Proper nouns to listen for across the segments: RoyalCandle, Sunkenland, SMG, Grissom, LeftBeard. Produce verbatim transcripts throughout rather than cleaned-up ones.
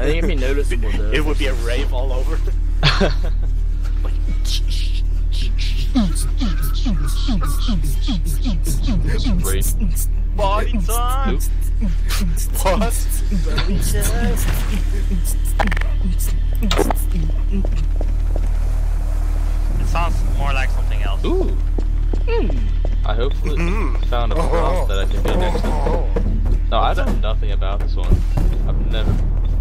I think it'd be noticeable though. It would be a rave all over. Like, body time. What? Body time. It sounds more like something else. Ooh. Mm. I hopefully mm. found a prop that I can be next to. No, I know nothing about this one. I've never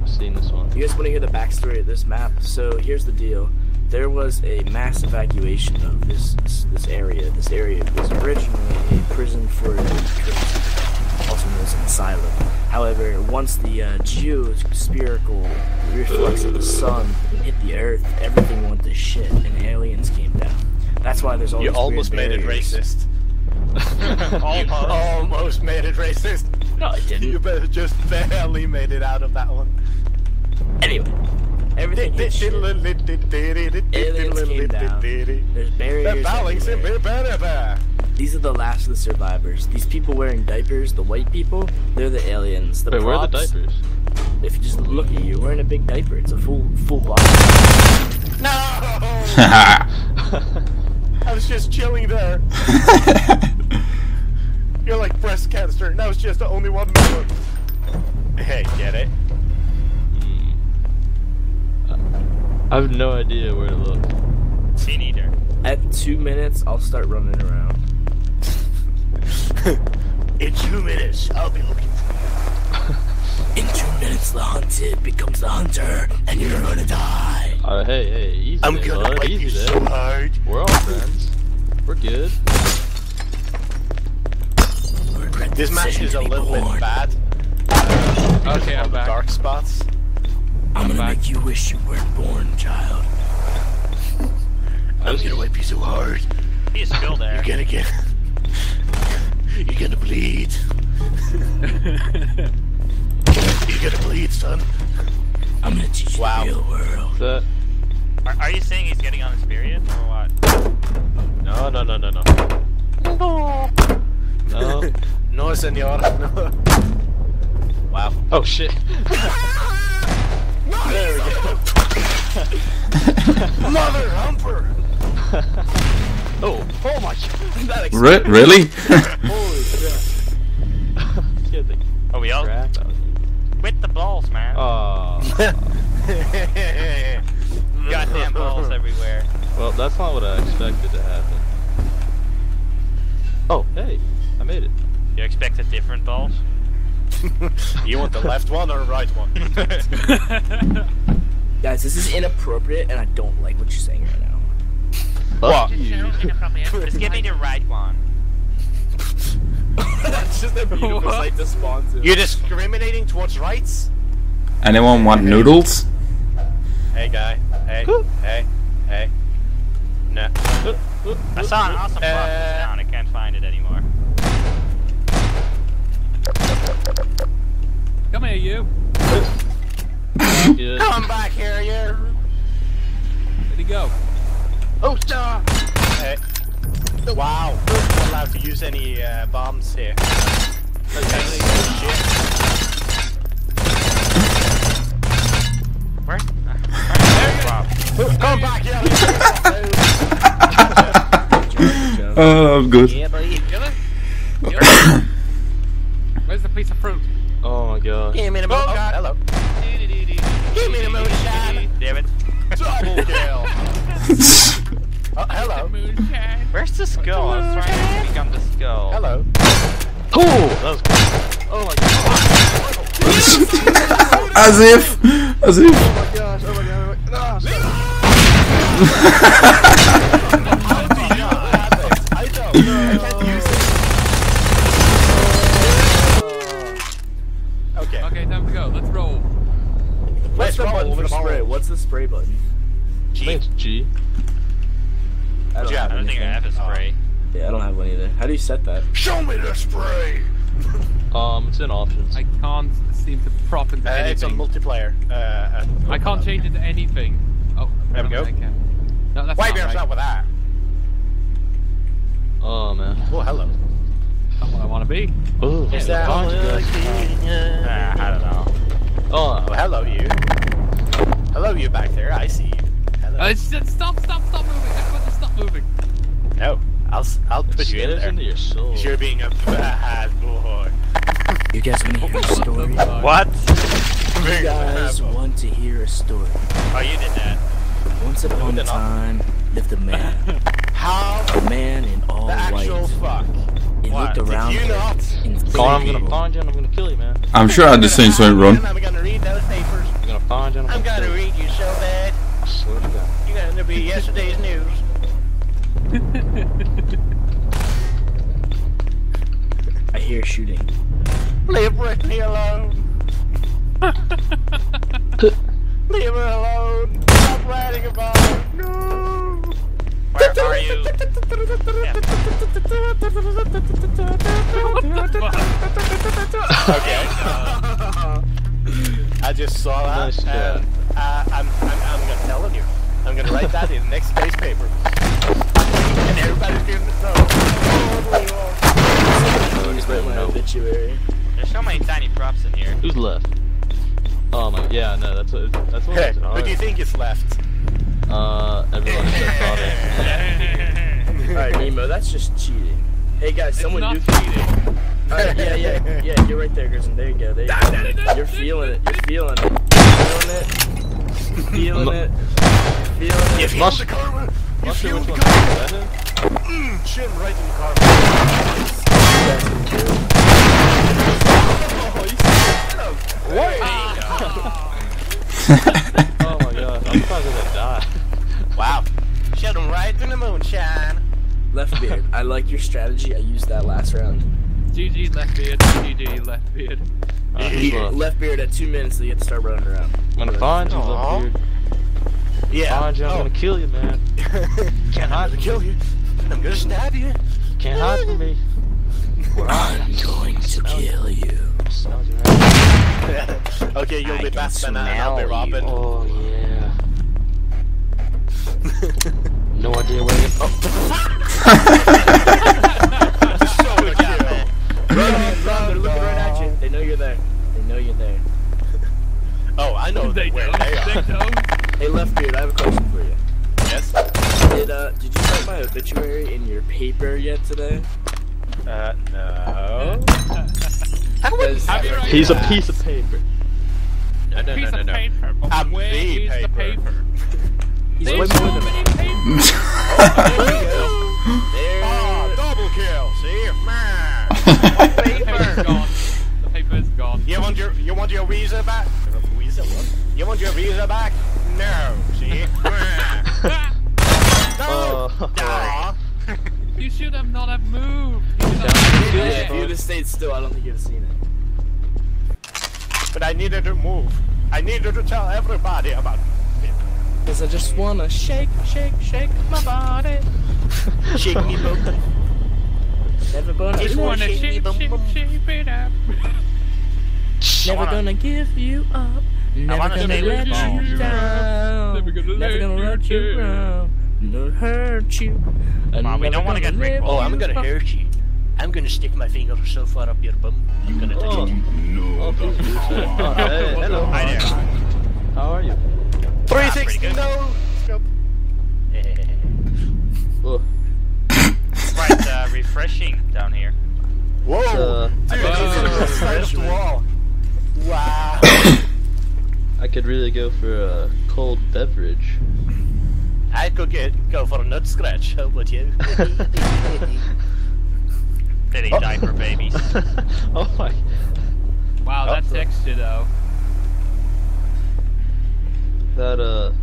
seen this one. You guys want to hear the backstory of this map? So here's the deal. There was a mass evacuation of this this area. This area was originally a prison for Jews, also known as an asylum. However, once the uh, geospherical reflex of the sun hit the earth, everything went to shit, and aliens came down. That's why there's all you these almost made barriers. It racist. almost, almost made it racist. No, it didn't. You better just barely made it out of that one. Anyway, everything is shit. Aliens came down. There's barriers everywhere. These are the last of the survivors. These people wearing diapers, the white people, they're the aliens. The Wait, where are the diapers? If you just look at you, you're wearing a big diaper. It's a full, full box. No! I was just chilling there. You're like breast cancer, and I was just the only one member. Hey, get it? I have no idea where to look. Me neither. At two minutes, I'll start running around. In two minutes, I'll be looking for you. In two minutes, the hunted becomes the hunter, and you're gonna die. Uh, hey, hey, easy I'm there, gonna bud. Wipe easy you there. So hard. We're all friends. We're good. This match is a little born. bit bad. Uh, okay, I'm back. Dark spots. I'm, I'm gonna back. make you wish you weren't born, child. I'm gonna wipe you so hard. He's still there. You're gonna get. You're gonna bleed. You're gonna bleed, son. I'm gonna teach you wow. the real world. That... Are, are you saying he's getting on his period or what? No, no, no, no, no. No. No. No, senor. No. Wow. Oh shit. No, there we go. Mother humper. Oh, oh my god. Re really? Holy shit. Are we all? With the balls, man. Oh. Goddamn balls everywhere. Well, that's not what I expected to happen. Oh, hey. I made it. You expected different balls? You want the left one or the right one? Guys, this is inappropriate and I don't like what you're saying right now. What? Just, just give me the right one. That's just a beautiful sight to spawn to. You're discriminating towards rights? Anyone want hey. noodles? Hey guy. Hey. Hey. Hey. No. I saw an awesome box uh, down. I can't find it anymore. Come here, you. Come back here, you. Where'd he go? Oh, star. Hey. Wow. We're not allowed to use any uh, bombs here. Okay. Where? Where? There you go. Come back here. Oh, I'm good. Yeah, buddy. You good? Where's the piece of fruit? Oh my god. Give me the moonshot. Oh, hello. Do, do, do, do, Give me the moonshot. Damn it. Double kill. Oh, hello. The Where's the skull? I was trying to become the skull. Hello. Oh, that was cool. Oh my god. As if. As if. Oh my gosh. Oh my god. Oh my gosh. How do you know that happens? I don't know. I can't use it. Okay. Okay, time to go. Let's roll. Let's, Let's roll. Button for the spray. What's the spray button? G. I think it's G. I don't, yeah, have I don't think I have a spray. Oh. Yeah, I don't have one either. How do you set that? Show me the spray. um, it's in options. I can't seem to prop into uh, anything. It's on multiplayer. Uh, uh, I can't change it to anything. Oh, there we go. No, that's Wipe yourself right. with that. Oh man. Oh hello. That's what I want to be. Ooh, is that all I, I don't know. Oh, well, hello you. Uh, stop, stop, stop moving. Everybody stop moving. No, I'll, I'll put it's you in there. Into your soul. You're being a bad boy. You guys want to hear a story? What? You guys want to hear a story? Oh, you did that. Once upon a time, lived a man. How? A man in all white. The actual fuck. He looked around him and said, I'm gonna find you and I'm gonna kill you, man. I'm sure I just seen something wrong. I'm gonna read those papers. I'm gonna find you and I'm gonna read you so bad. I swear to God. You're gonna be yesterday's news. I hear shooting. Leave Brittany alone. Leave her alone. Stop writing about her. No. Where are you? Yeah. Okay. Uh, I just saw that. Nice and I, I'm, I'm, I'm gonna tell him you. I'm gonna write that in the next space paper. And everybody's gonna know. Oh, he's writing my obituary. There's so many tiny props in here. Who's left? Oh my, yeah, no, that's what, that's what hey, who do you think is left? Uh, everybody's left. Alright, Nemo, that's just cheating. Hey guys, it's someone do cheating. Alright, yeah, yeah, yeah, you're right there, Grissom. There you go, there you go. You're feeling it, you're feeling it. You're feeling it. You're feeling it. You're feeling it. You're feeling karma. You're feeling karma. Mmm, shit, right in the car. Oh, you see that? What? Oh my god, I'm probably gonna die. Wow. Shut him right in the moonshine. LeftBeard, I like your strategy. I used that last round. G G LeftBeard, G G LeftBeard. Uh, LeftBeard at two minutes, you get to start running around. I'm gonna find you, LeftBeard. Yeah. Find you, I'm oh. gonna kill you, man. Can't hide from kill me. you. I'm gonna stab you. Can't hide from me. I'm going to kill you. Okay, you'll be Batman and I'll be Robin. Oh, yeah. No idea where you're from. So cute. Run, run, they're looking right at you. They know you're there. They know you're there. Oh, I know they where they are. Hey, LeftBeard, I have a question for you. Yes? Did, uh, did you write my obituary in your paper yet today? Uh, no. He's a piece of paper. No, no, no, no, no. I'm where is the paper? He's way more than a paper. Oh, double kill. See, man. The paper's gone. The paper's gone. You want your, you want your visa back? Visa what? You want your visa back? No. See, man. Oh. You should have not have moved. If you would have stayed still, I don't think you'd have seen it. But I needed to move. I needed to tell everybody about it. Because I just want to shake, shake, shake my body. Shake me boom. Never gonna just wanna shake, shake, boom, shake, boom. Shake it up. Never gonna give you up. Never gonna let you down. Never gonna let you down. No hurt you. Mom, we don't want to get raped. Oh, I'm gonna hurt you. I'm gonna stick my finger so far up your bum. I'm gonna touch oh. you. No. Oh, hey, hello. Hi there. How are you? three sixty. No. Stop. It's quite uh, refreshing down here. Whoa. Uh, Dude, oh. It's right off the wall. Wow. I could really go for a cold beverage. I could get, go for a nut scratch, how about you? Pretty oh. diaper babies. Oh my. Wow, oh. that texture though. That, uh...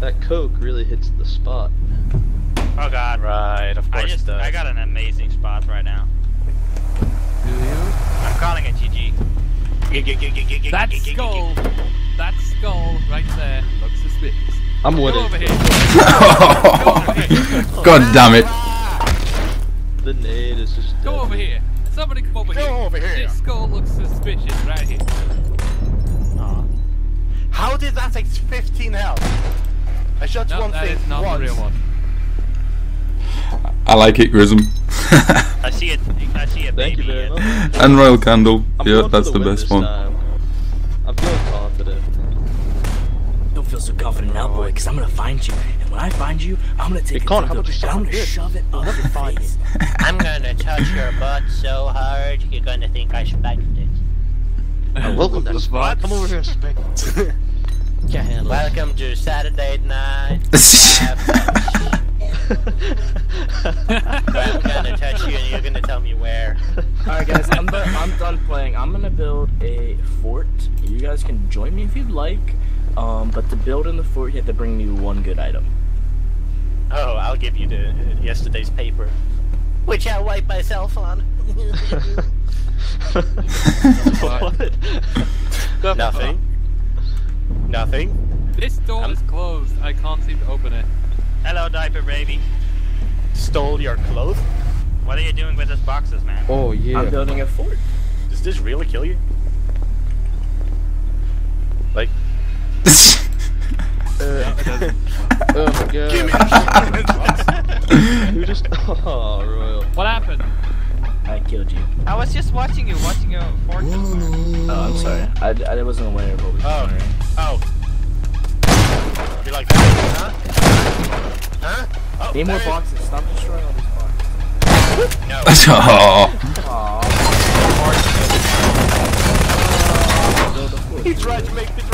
that Coke really hits the spot. Oh god. Right, of course I just, it does. I got an amazing spot right now. Do you? I'm calling it G G. That's gold. That skull right there looks suspicious. I'm with it. Over here. God damn it. The nade is just. Go dead. Over here. Somebody come over go here. Go over here. This skull looks suspicious right here. Oh. How did that take fifteen health? I shot nope, one that thing. Is not once. The real one. I like it, Grissom. I see it. I see it. Thank baby. You very much. And RoyalCandle. Yeah, that's the, the best one. Time. I'm feeling confident. because I'm gonna find you, and when I find you, I'm gonna take it. I'm gonna shove it up your face. I'm gonna touch your butt so hard, you're gonna think I spanked it. Uh, welcome to the spot. Come over here and spank it. Can't handle it. Welcome to Saturday night. I'm gonna touch you, and you're gonna tell me where. Alright, guys, I'm, I'm done playing. I'm gonna build a fort. You guys can join me if you'd like. Um, but to build in the fort, you have to bring me one good item. Oh, I'll give you the uh, yesterday's paper, which I wiped myself on. What? Nothing. Nothing. This door I'm... is closed. I can't seem to open it. Hello, diaper baby. Stole your clothes? What are you doing with those boxes, man? Oh yeah. I'm building a fort. Does this really kill you? Like. Uh, no, oh my god. Give me a You just. Oh, Royal. What happened? I killed you. I was just watching you, watching your fortune. Oh, I'm sorry. I, I wasn't aware of what was going on. Oh. You like that? Huh? Huh? Oh, need more boxes. Stop destroying all these boxes. No. Oh. Aww. He tried to make the